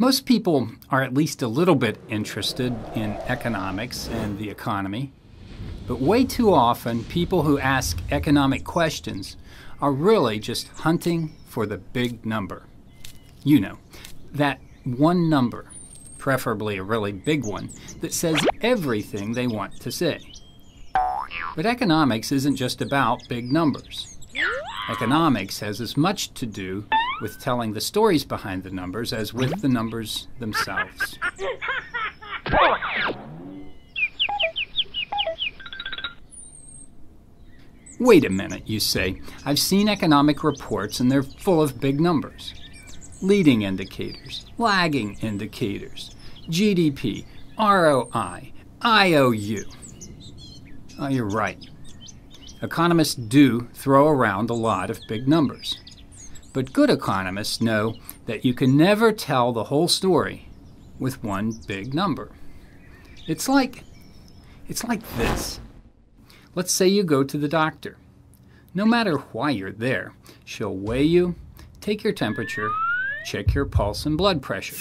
Most people are at least a little bit interested in economics and the economy, but way too often people who ask economic questions are really just hunting for the big number. You know, that one number, preferably a really big one, that says everything they want to say. But economics isn't just about big numbers. Economics has as much to do with telling the stories behind the numbers as with the numbers themselves. Wait a minute, you say. I've seen economic reports and they're full of big numbers. Leading indicators, lagging indicators, GDP, ROI, IOU. Oh, you're right. Economists do throw around a lot of big numbers. But good economists know that you can never tell the whole story with one big number. It's like this. Let's say you go to the doctor. No matter why you're there, she'll weigh you, take your temperature, check your pulse and blood pressure.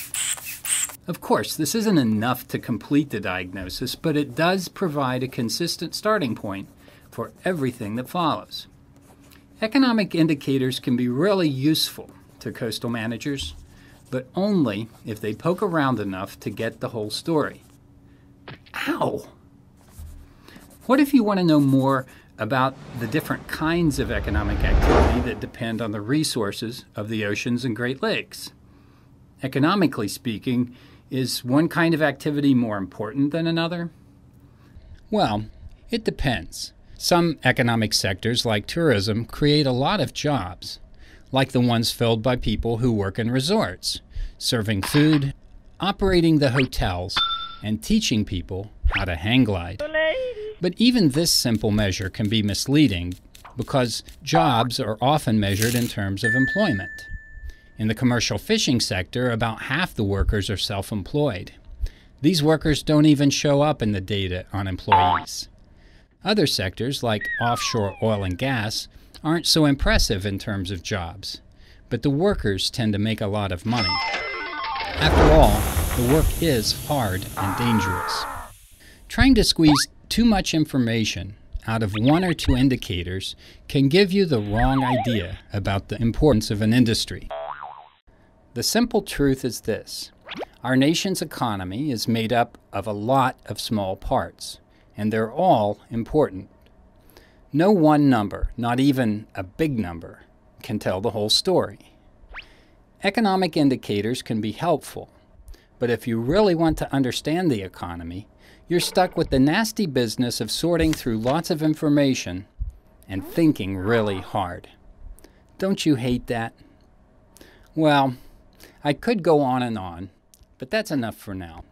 Of course, this isn't enough to complete the diagnosis, but it does provide a consistent starting point for everything that follows. Economic indicators can be really useful to coastal managers, but only if they poke around enough to get the whole story. Ow! What if you want to know more about the different kinds of economic activity that depend on the resources of the oceans and Great Lakes? Economically speaking, is one kind of activity more important than another? Well, it depends. Some economic sectors, like tourism, create a lot of jobs, like the ones filled by people who work in resorts, serving food, operating the hotels, and teaching people how to hang glide. But even this simple measure can be misleading because jobs are often measured in terms of employment. In the commercial fishing sector, about half the workers are self-employed. These workers don't even show up in the data on employees. Other sectors, like offshore oil and gas, aren't so impressive in terms of jobs, but the workers tend to make a lot of money. After all, the work is hard and dangerous. Trying to squeeze too much information out of one or two indicators can give you the wrong idea about the importance of an industry. The simple truth is this: our nation's economy is made up of a lot of small parts, and they're all important. No one number, not even a big number, can tell the whole story. Economic indicators can be helpful, but if you really want to understand the economy, you're stuck with the nasty business of sorting through lots of information and thinking really hard. Don't you hate that? Well, I could go on and on, but that's enough for now.